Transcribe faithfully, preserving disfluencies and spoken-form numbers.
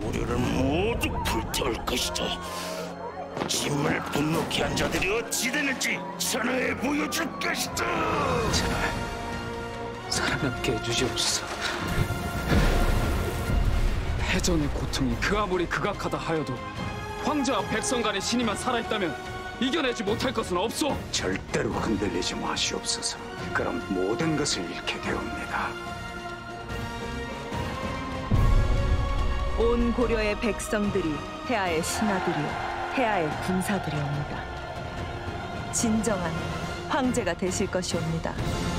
우리를 모두 불태울 것이다. 짐을 분노케 한 자들이 어찌 되는지 천하에 보여줄 것이다. 제발 살아남게 해주시옵소서. 패전의 고통이 그 아무리 극악하다 하여도 황제와 백성 간의 신이만 살아있다면 이겨내지 못할 것은 없소. 절대로 흔들리지 마시옵소서. 그럼 모든 것을 잃게 되옵니다. 온 고려의 백성들이 태아의 신하들이요 태아의 군사들이옵니다. 진정한 황제가 되실 것이옵니다.